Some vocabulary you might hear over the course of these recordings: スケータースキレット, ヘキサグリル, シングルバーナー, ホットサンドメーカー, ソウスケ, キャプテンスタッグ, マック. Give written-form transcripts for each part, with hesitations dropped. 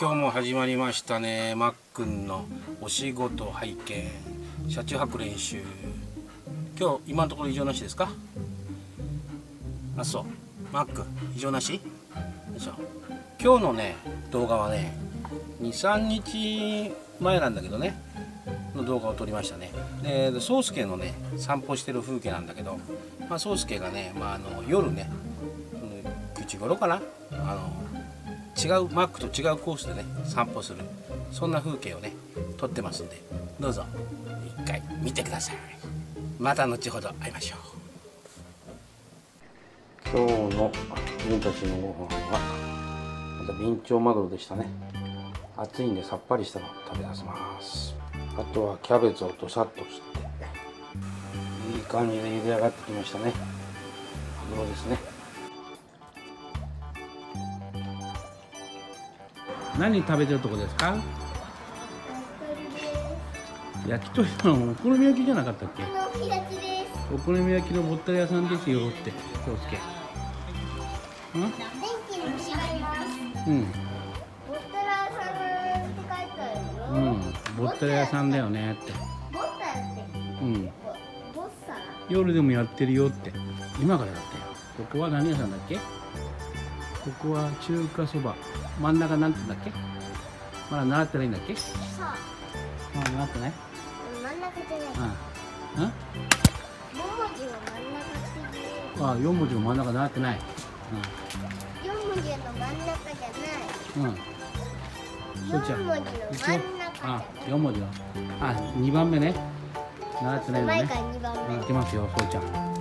今日も始まりましたね。まっくんのお仕事拝見、車中泊練習。今日今のところ異常なしですか？あ、そう。まっくん異常なし？そう。今日のね動画はね、2、3日前なんだけどねの動画を撮りましたね。で、宗介のね散歩してる風景なんだけど、まあ宗介がね、夜ね9時頃かな、違うマックと違うコースでね散歩する、そんな風景をね撮ってますんで、どうぞ一回見てください。また後ほど会いましょう。今日の僕たちのご飯はまたビンチョウマグロでしたね。暑いんでさっぱりしたのを食べ出せます。あとはキャベツをドサッと切っていい感じで茹で上がってきましたね。マグロですね。何食べてるとこですか？焼き鳥のお好み焼きじゃなかったっけ？お好み焼きのぼったり屋さんですよって、宗介。うん？天気の星がいます。うん。ぼったり屋さんって書いてあるよ。うん。ぼったり屋さんだよねって。ぼったって。うん。ぼった。夜でもやってるよって。今からだったよ。ここは何屋さんだっけ？ここは中華そば。真ん中なんてだっけ？まだ習ってないんだっけ？そう。まだ習ってない？真ん中じゃない。うん。うん？4文字も真ん中習ってない。うん。4文字の真ん中じゃない。うん。そうちゃん。4文字の。あ、2番目ね。習ってないのね。前から2番目。行ってますよ、そうちゃん。も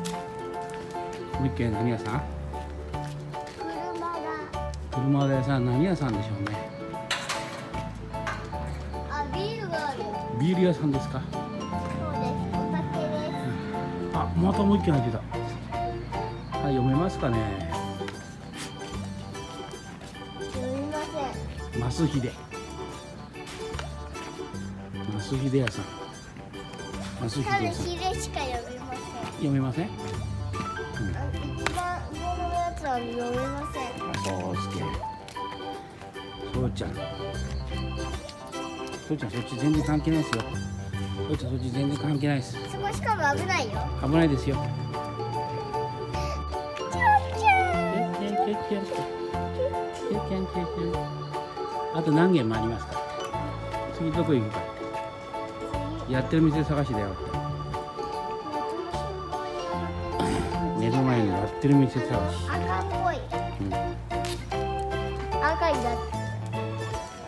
う一軒何屋さん？車屋さん、何屋さんでしょうね。あ、ビールがある。ビール屋さんですか。そうです。お酒です。あ、またもう一件入ってた。あ、読めますかね。読みません。ますひで。ますひで屋さん。ますひで屋さん。ひでしか読みません。読めません。うん、一番上のやつは読めません。そうちゃん、そうちゃん、そっち全然関係ないですよ。そうちゃん、そっち全然関係ないです。そこしかも危ないよ。危ないですよ。あと何軒もありますか。次どこ行くか。やってる店探しだよ。目の前にやってる店探し。赤いだ。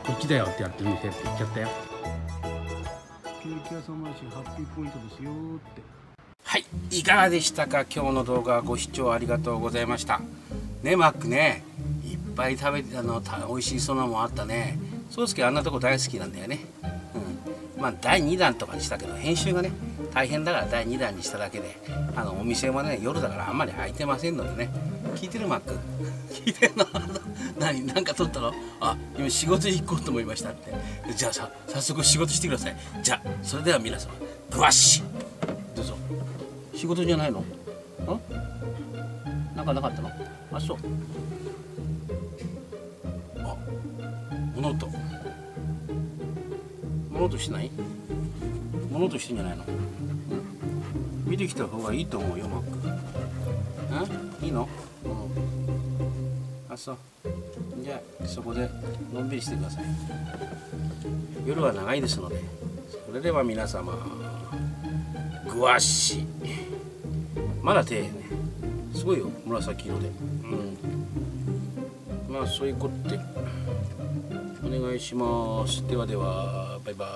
こっちだよってやってる店って言っちゃったよ。ケーキ屋さんもあるし、ハッピーポイントですよって。はい、いかがでしたか。今日の動画ご視聴ありがとうございました。ね、マックね、いっぱい食べて、美味しいそのもあったね。宗介あんなとこ大好きなんだよね。うん、まあ、第2弾とかにしたけど、編集がね、大変だから、第2弾にしただけで。お店はね、夜だから、あんまり開いてませんのでね。聞いてるマック。聞いてるの。なんか撮ったの？あ、今仕事行こうと思いましたって。じゃあさ、早速仕事してください。じゃあ、それでは皆様、ぐわっし。どうぞ。仕事じゃないの？ん？なんかなかったの？あ、そう。あ、物音。物音してない？物音してんじゃないの？見てきた方がいいと思うよ、マック。ん？いいの？あ、そう。じゃあそこでのんびりしてください。夜は長いですので。それでは皆様、ぐわっし。まだ手ね、すごいよ、紫色で。うん、まあそういうことでお願いします。ではでは、バイバイ。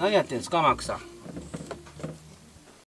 何やってんですかマークさん。